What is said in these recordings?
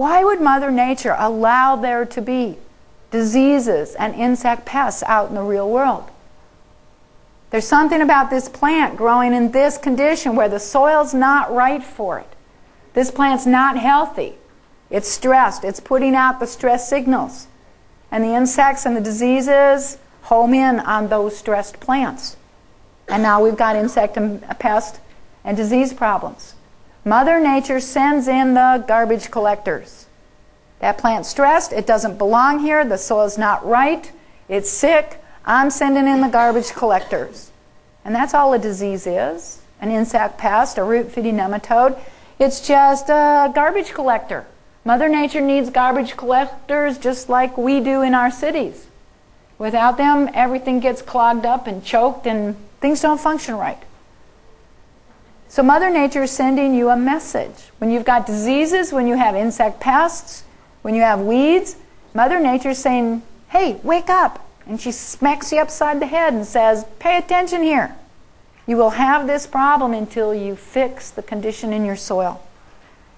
Why would Mother Nature allow there to be diseases and insect pests out in the real world? There's something about this plant growing in this condition where the soil's not right for it. This plant's not healthy. It's stressed. It's putting out the stress signals. And the insects and the diseases home in on those stressed plants. And now we've got insect and pest and disease problems. Mother Nature sends in the garbage collectors. That plant's stressed. It doesn't belong here. The soil's not right. It's sick. I'm sending in the garbage collectors. And that's all a disease is. An insect pest, a root-feeding nematode. It's just a garbage collector. Mother Nature needs garbage collectors just like we do in our cities. Without them, everything gets clogged up and choked and things don't function right. So Mother Nature is sending you a message. When you've got diseases, when you have insect pests, when you have weeds, Mother Nature's saying, hey, wake up. And she smacks you upside the head and says, pay attention here. You will have this problem until you fix the condition in your soil.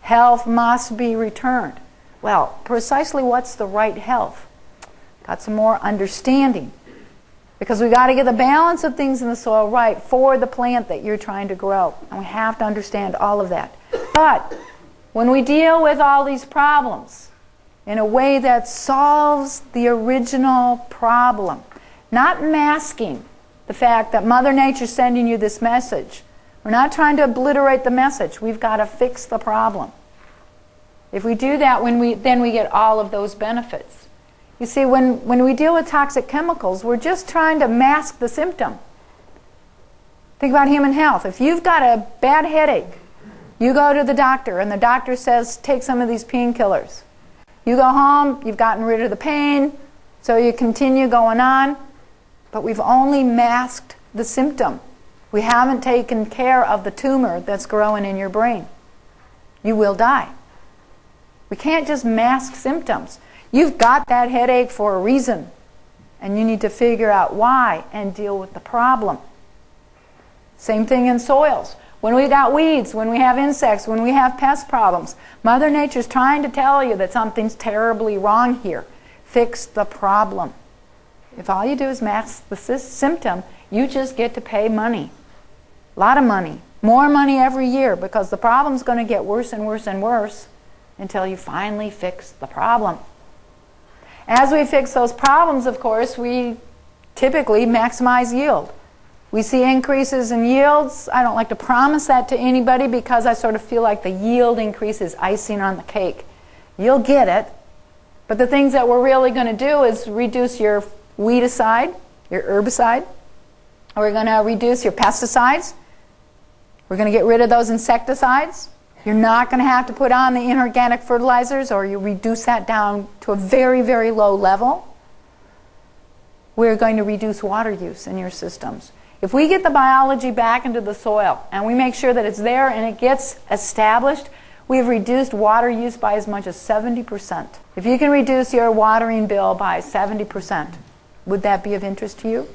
Health must be returned. Well, precisely what's the right health? Got some more understanding. Because we've got to get the balance of things in the soil right for the plant that you're trying to grow. And we have to understand all of that. But when we deal with all these problems in a way that solves the original problem, not masking the fact that Mother Nature's sending you this message, we're not trying to obliterate the message. We've got to fix the problem. If we do that, then we get all of those benefits. You see, when we deal with toxic chemicals, we're just trying to mask the symptom. Think about human health. If you've got a bad headache, you go to the doctor, and the doctor says, take some of these painkillers. You go home, you've gotten rid of the pain, so you continue going on, but we've only masked the symptom. We haven't taken care of the tumor that's growing in your brain. You will die. We can't just mask symptoms. You've got that headache for a reason, and you need to figure out why and deal with the problem. Same thing in soils. When we got weeds, when we have insects, when we have pest problems, Mother Nature's trying to tell you that something's terribly wrong here. Fix the problem. If all you do is mask the symptom, you just get to pay money. A lot of money. More money every year because the problem's going to get worse and worse and worse until you finally fix the problem. As we fix those problems, of course, we typically maximize yield. We see increases in yields. I don't like to promise that to anybody because I sort of feel like the yield increase is icing on the cake. You'll get it, but the things that we're really going to do is reduce your weedicide, your herbicide. We're going to reduce your pesticides. We're going to get rid of those insecticides. You're not going to have to put on the inorganic fertilizers, or you reduce that down to a very, very low level. We're going to reduce water use in your systems. If we get the biology back into the soil and we make sure that it's there and it gets established, we've reduced water use by as much as 70%. If you can reduce your watering bill by 70%, would that be of interest to you?